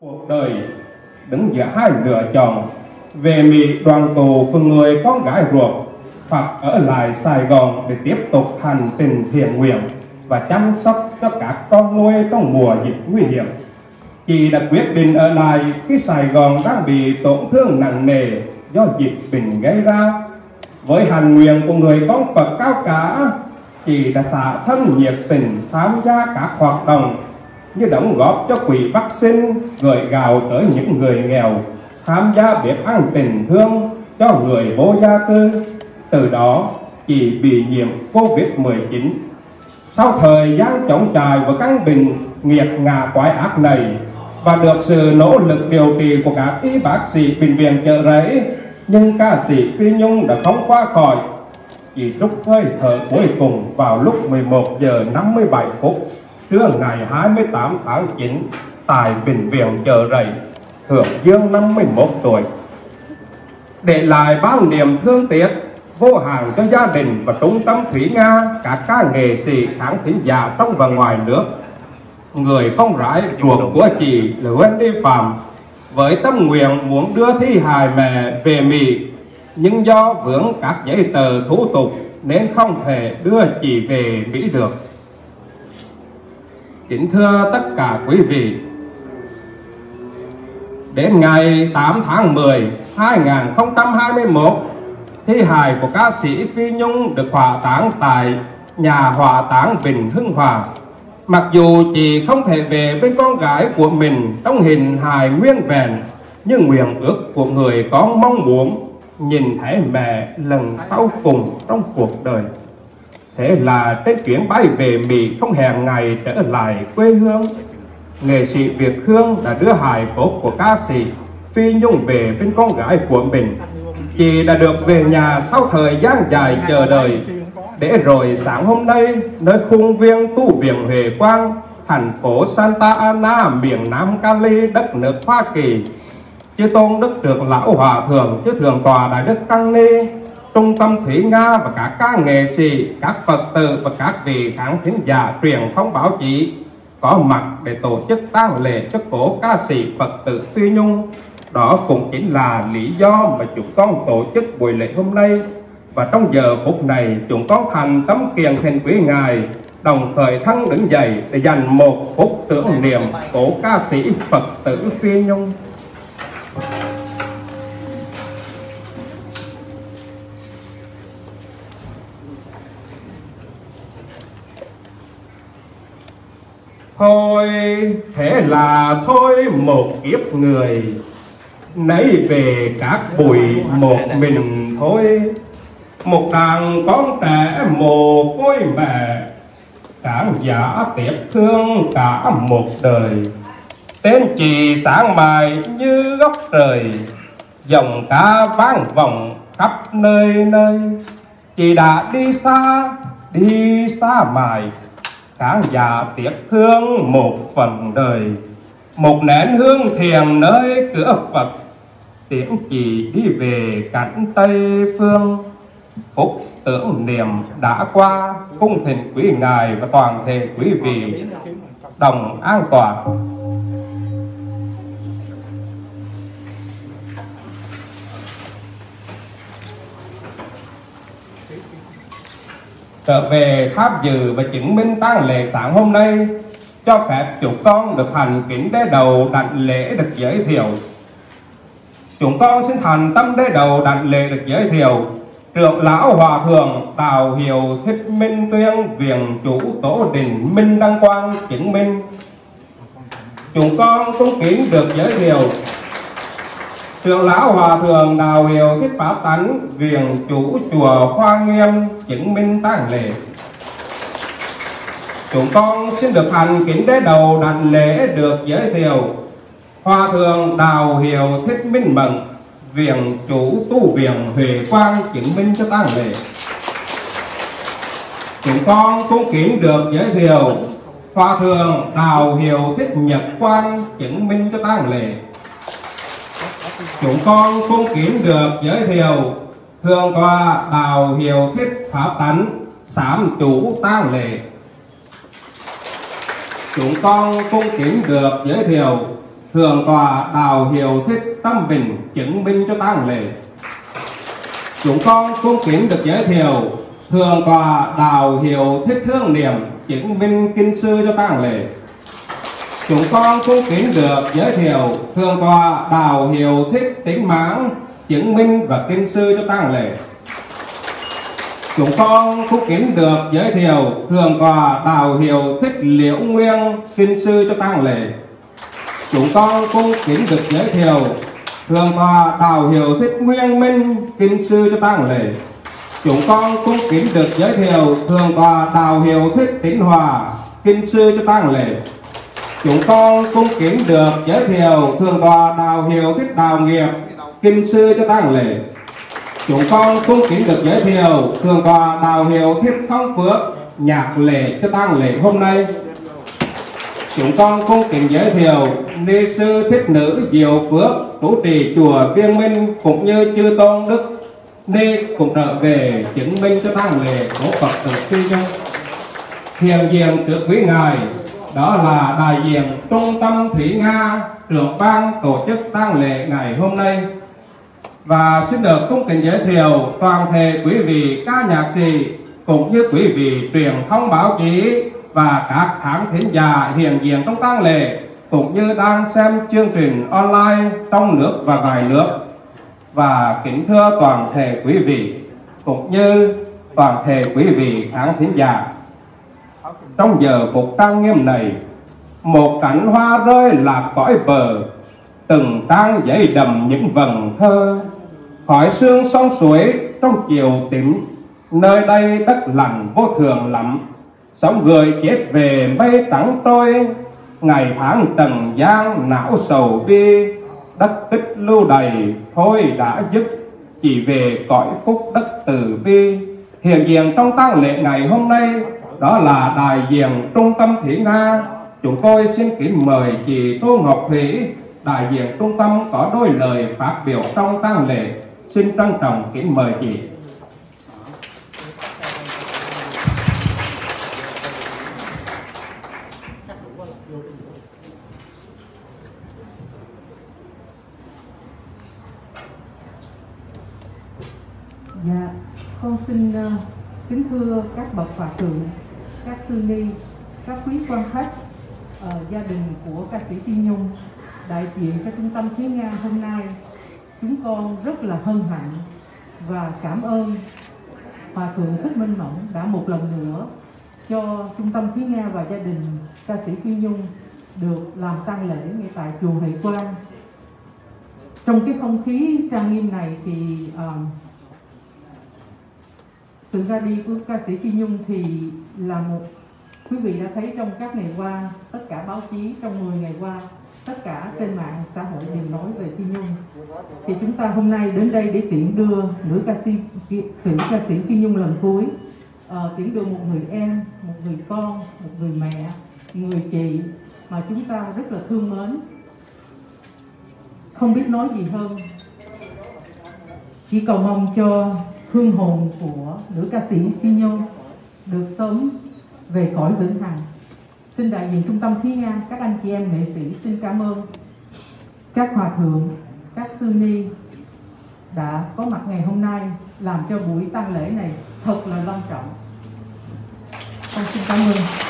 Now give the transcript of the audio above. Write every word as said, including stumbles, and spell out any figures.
Cuộc đời đứng giữa hai lựa chọn, về Mỹ đoàn tụ cùng người con gái ruột, hoặc ở lại Sài Gòn để tiếp tục hành trình thiện nguyện và chăm sóc cho các con nuôi trong mùa dịch nguy hiểm. Chị đã quyết định ở lại khi Sài Gòn đang bị tổn thương nặng nề do dịch bệnh gây ra. Với hành nguyện của người con Phật cao cả, chị đã xả thân nhiệt tình tham gia các hoạt động như đóng góp cho quỹ vaccine, gửi gạo tới những người nghèo, tham gia bếp ăn tình thương cho người vô gia cư. Từ đó, chị bị nhiễm Covid mười chín. Sau thời gian chống trải và căn bệnh nghiệt ngã quái ác này, và được sự nỗ lực điều trị của các y bác sĩ Bệnh viện Chợ Rẫy, nhưng ca sĩ Phi Nhung đã không qua khỏi. Chị trút hơi thở cuối cùng vào lúc mười một giờ năm mươi bảy phút trưa ngày hai mươi tám tháng chín tại Bệnh viện Chợ Rẫy, hưởng dương năm mươi mốt tuổi. Để lại bao niềm thương tiếc vô hạn cho gia đình và Trung tâm Thúy Nga, các ca nghệ sĩ, khán thính giả trong và ngoài nước. Người con gái ruột của chị là Wendy Phạm với tâm nguyện muốn đưa thi hài mẹ về Mỹ, nhưng do vướng các giấy tờ thủ tục nên không thể đưa chị về Mỹ được. Kính thưa tất cả quý vị, đến ngày tám tháng mười năm hai nghìn không trăm hai mươi mốt, thi hài của ca sĩ Phi Nhung được hỏa táng tại nhà hỏa táng Bình Hưng Hòa. Mặc dù chị không thể về bên con gái của mình trong hình hài nguyên vẹn, nhưng nguyện ước của người con mong muốn nhìn thấy mẹ lần sau cùng trong cuộc đời. Thế là trên chuyến bay về Mỹ không hẹn ngày trở lại quê hương, nghệ sĩ Việt Hương đã đưa hài cốt của ca sĩ Phi Nhung về bên con gái của mình. Chị đã được về nhà sau thời gian dài chờ đợi. Để rồi sáng hôm nay, nơi khuôn viên Tu Viện Huệ Quang, thành phố Santa Ana, miền Nam Cali, đất nước Hoa Kỳ, Chư Tôn Đức Trưởng Lão Hòa Thượng, Chư Thượng Tòa Đại Đức Tăng Ni, Trung tâm Thúy Nga và các ca nghệ sĩ, các Phật tử và các vị khán thính giả truyền thông báo chí có mặt để tổ chức tang lễ cho cố ca sĩ Phật tử Phi Nhung. Đó cũng chính là lý do mà chúng con tổ chức buổi lễ hôm nay. Và trong giờ phút này, chúng con thành tấm kiền thành quý ngài, đồng thời thân đứng dậy để dành một phút tưởng niệm cổ ca sĩ Phật tử Phi Nhung. Thôi, thế là thôi một kiếp người, nấy về các bụi một mình thôi. Một đàn con trẻ mồ côi mẹ, cảm giả tiếc thương cả một đời. Tên chị sáng mai như góc trời, dòng ca vang vọng khắp nơi nơi. Chị đã đi xa, đi xa mãi, cảm giả tiếc thương một phần đời. Một nén hương thiền nơi cửa Phật, tiễn chị đi về cảnh Tây Phương. Phúc tưởng niệm đã qua, cung thỉnh quý ngài và toàn thể quý vị đồng an toàn. Trở về tham dự và chứng minh tang lễ sáng hôm nay, cho phép chúng con được thành kính đế đầu đặt lễ được giới thiệu. Chúng con xin thành tâm đế đầu đặt lễ được giới thiệu Trưởng Lão Hòa Thượng Tào Hiệu Thích Minh Tuyên, Viện Chủ Tổ Đình Minh Đăng Quang Chứng Minh. Chúng con cung kính được giới thiệu Trưởng Lão Hòa Thượng Tào Hiệu Thích Pháp Tánh, Viện Chủ Chùa Hoa Nghiêm Chứng Minh tang lễ. Chúng con xin được thành kính đế đầu đặt lễ được giới thiệu Hòa Thượng Tào Hiệu Thích Minh Mẫn, Viện Chủ Tu Viện Huệ Quang Chứng Minh cho tang lễ. Chúng con cung kính được giới thiệu Hòa Thượng Đào Hiệu Thích Nhật Quang Chứng Minh cho tang lễ. Chúng con cung kính được giới thiệu Thượng Tọa Đào Hiệu Thích Pháp Tánh, Sám Chủ tang lễ. Chúng con cung kính được giới thiệu Hưởng tòa đào hiệu Thích Tâm Bình chứng minh cho tang lễ. Chúng con cung kính được giới thiệu Hưởng tòa đào hiệu Thích Thương Niệm chứng minh kinh sư cho tang lễ. Chúng con cung kính được giới thiệu Hưởng tòa đào hiệu Thích Tính Mãn chứng minh và kinh sư cho tang lễ. Chúng con cung kính được giới thiệu Hưởng tòa đào hiệu Thích Liễu Nguyên kinh sư cho tang lễ. Chúng con cung kính được giới thiệu Hưởng tòa đào hiệu Thích Nguyên Minh kinh sư cho tang lễ. Chúng con cung kính được giới thiệu Hưởng tòa đào hiệu Thích Tĩnh Hòa kinh sư cho tang lễ. Chúng con cung kính được giới thiệu Hưởng tòa đào hiệu Thích Đào Nghiệp kinh sư cho tang lễ. Chúng con cung kính được giới thiệu Hưởng tòa đào hiệu Thích Thông Phước nhạc lễ cho tang lễ hôm nay. Chúng con cung kính giới thiệu ni sư Thích Nữ Diệu Phước trụ trì chùa Viên Minh cũng như chư tôn đức ni cùng trở về chứng minh cho tang lễ của Phật tử Phi Nhung. Hiện diện trước quý ngài đó là đại diện Trung tâm Thúy Nga, trưởng ban tổ chức tang lễ ngày hôm nay. Và xin được cung kính giới thiệu toàn thể quý vị ca nhạc sĩ cũng như quý vị truyền thông báo chí và các khán thính giả hiện diện trong tang lễ cũng như đang xem chương trình online trong nước và ngoài nước. Và kính thưa toàn thể quý vị cũng như toàn thể quý vị khán thính giả, trong giờ phục trang nghiêm này, một cánh hoa rơi lạc cõi bờ, từng trang giấy đầm những vần thơ. Khói sương sông suối trong chiều tím, nơi đây đất lành vô thường lắm. Sóng người chết về mây trắng trôi, ngày tháng trần gian não sầu đi. Đất tích lưu đầy thôi đã dứt, chỉ về cõi phúc đất từ bi. Hiện diện trong tang lễ ngày hôm nay đó là đại diện Trung tâm Thúy Nga. Chúng tôi xin kính mời chị Tô Ngọc Thủy, đại diện trung tâm, có đôi lời phát biểu trong tang lễ. Xin trân trọng kính mời chị. Dạ, con xin uh, kính thưa các bậc hòa thượng, các sư ni, các quý quan khách, uh, gia đình của ca sĩ Phi Nhung đại diện cho Trung tâm Thúy Nga hôm nay, chúng con rất là hân hạnh và cảm ơn Hòa thượng Thích Minh Mẫn đã một lần nữa cho Trung tâm Thúy Nga và gia đình ca sĩ Phi Nhung được làm tang lễ ngay tại chùa Huệ Quang. Trong cái không khí trang nghiêm này thì uh, sự ra đi của ca sĩ Phi Nhung thì là một, quý vị đã thấy trong các ngày qua, tất cả báo chí trong mười ngày qua, tất cả trên mạng xã hội đều nói về Phi Nhung. Thì chúng ta hôm nay đến đây để tiễn đưa nữ ca sĩ, nữ ca sĩ Phi Nhung lần cuối, ờ, tiễn đưa một người em, một người con, một người mẹ, người chị mà chúng ta rất là thương mến. Không biết nói gì hơn, chỉ cầu mong cho hương hồn của nữ ca sĩ Phi Nhung được sớm về cõi vĩnh hằng. Xin đại diện Trung tâm Thúy Nga, các anh chị em nghệ sĩ xin cảm ơn các hòa thượng, các sư ni đã có mặt ngày hôm nay làm cho buổi tang lễ này thật là long trọng. Con xin cảm ơn.